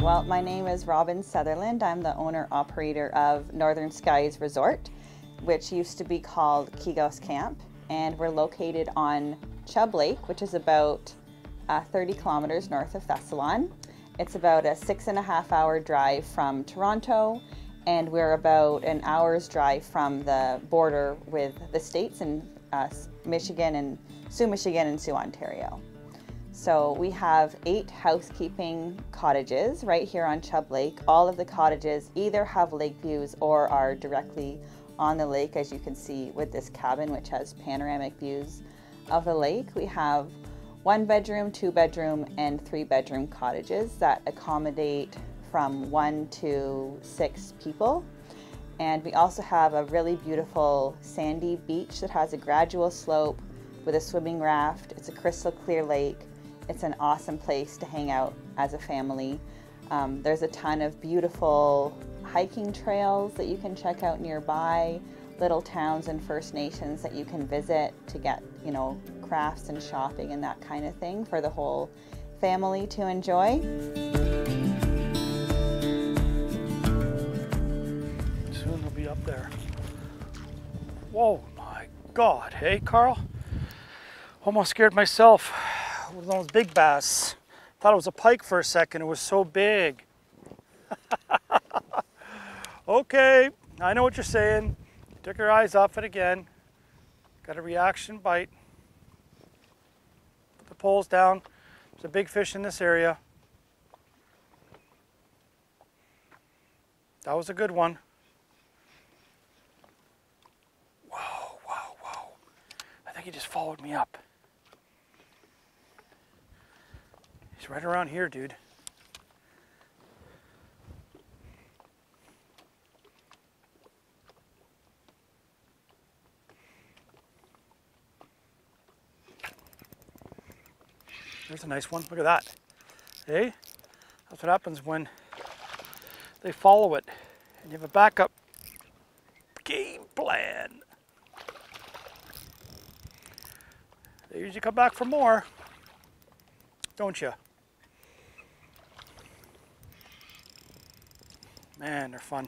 Well, my name is Robin Sutherland. I'm the owner-operator of Northern Skies Resort, which used to be called Kegos Camp, and we're located on Chubb Lake, which is about 30 kilometers north of Thessalon. It's about a 6.5 hour drive from Toronto, and we're about an hour's drive from the border with the states in Michigan and Sioux, Michigan and Sioux, Ontario. So we have 8 housekeeping cottages right here on Chubb Lake. All of the cottages either have lake views or are directly on the lake, as you can see with this cabin, which has panoramic views of the lake. We have 1 bedroom, 2 bedroom, and 3 bedroom cottages that accommodate from 1 to 6 people. And we also have a really beautiful sandy beach that has a gradual slope with a swimming raft. It's a crystal clear lake. It's an awesome place to hang out as a family. There's a ton of beautiful hiking trails that you can check out nearby, little towns and First Nations that you can visit to get, you know, crafts and shopping and that kind of thing for the whole family to enjoy. Soon we'll be up there. Whoa, my God, hey Carl? Almost scared myself with those big bass. Thought it was a pike for a second, it was so big. Okay, I know what you're saying. You took your eyes off it again. Got a reaction bite. Put the poles down. There's a big fish in this area. That was a good one. Whoa, whoa, whoa. I think he just followed me up. He's right around here, dude. There's a nice one. Look at that. Hey, that's what happens when they follow it and you have a backup game plan. They usually come back for more, don't you? Man, they're fun.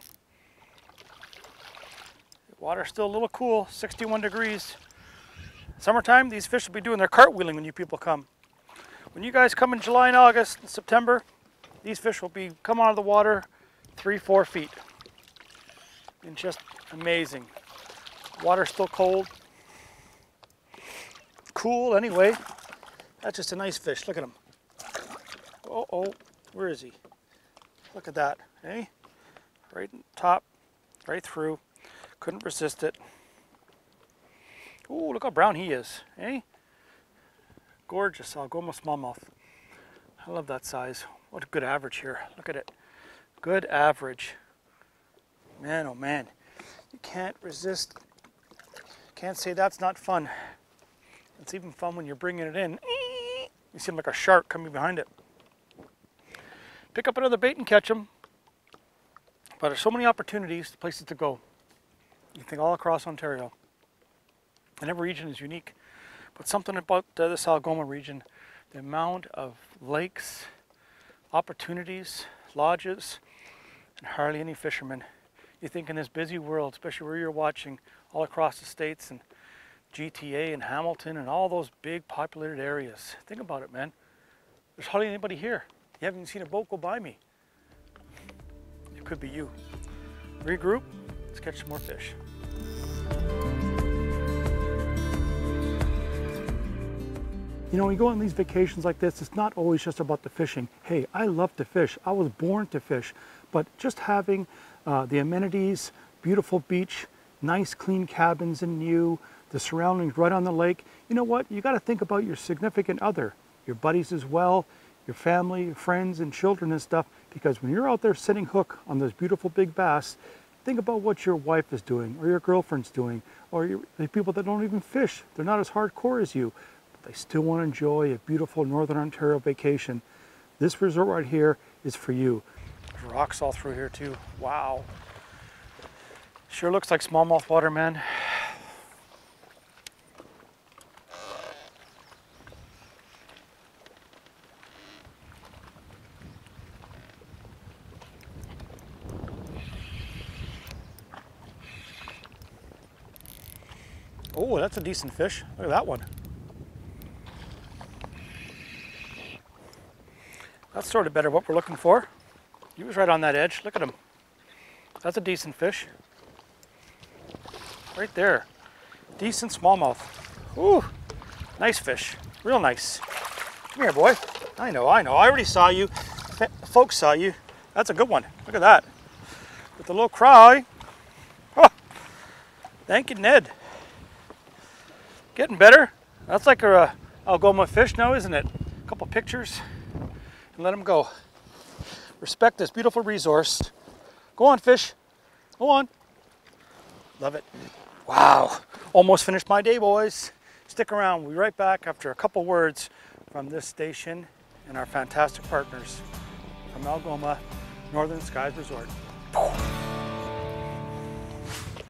The water's still a little cool, 61 degrees. Summertime, these fish will be doing their cartwheeling when you people come. When you guys come in July and August and September, these fish will be come out of the water 3-4 feet. And just amazing. Water's still cold. Cool anyway. That's just a nice fish. Look at him. Oh, where is he? Look at that. Hey? Right in the top, right through. Couldn't resist it. Ooh, look how brown he is. Hey? Gorgeous, Algoma smallmouth. I love that size. What a good average here. Look at it. Good average. Man, oh man. You can't resist. Can't say that's not fun. It's even fun when you're bringing it in. You seem like a shark coming behind it. Pick up another bait and catch them. But there's so many opportunities, places to go. You think all across Ontario. And every region is unique. But something about this Algoma region, the amount of lakes, opportunities, lodges, and hardly any fishermen. You think in this busy world, especially where you're watching all across the states and GTA and Hamilton and all those big populated areas. Think about it, man. There's hardly anybody here. You haven't even seen a boat go by me. It could be you. Regroup, let's catch some more fish. You know, when you go on these vacations like this, it's not always just about the fishing. Hey, I love to fish. I was born to fish. But just having the amenities, beautiful beach, nice clean cabins and view, the surroundings right on the lake. You know what? You got to think about your significant other, your buddies as well, your family, your friends and children and stuff. Because when you're out there sitting hook on those beautiful big bass, think about what your wife is doing or your girlfriend's doing or the people that don't even fish. They're not as hardcore as you. They still want to enjoy a beautiful Northern Ontario vacation. This resort right here is for you. There's rocks all through here too. Wow. Sure looks like smallmouth water, man. Oh, that's a decent fish. Look at that one. That's sort of better what we're looking for. He was right on that edge. Look at him. That's a decent fish. Right there. Decent smallmouth. Ooh, nice fish. Real nice. Come here, boy. I know. I already saw you. Folks saw you. That's a good one. Look at that. With a little cry. Oh, thank you, Ned. Getting better. That's like a Algoma fish now, isn't it? A couple pictures and let him go. Respect this beautiful resource. Go on, fish. Go on. Love it. Wow. Almost finished my day, boys. Stick around. We'll be right back after a couple words from this station and our fantastic partners from Algoma, Northern Skies Resort.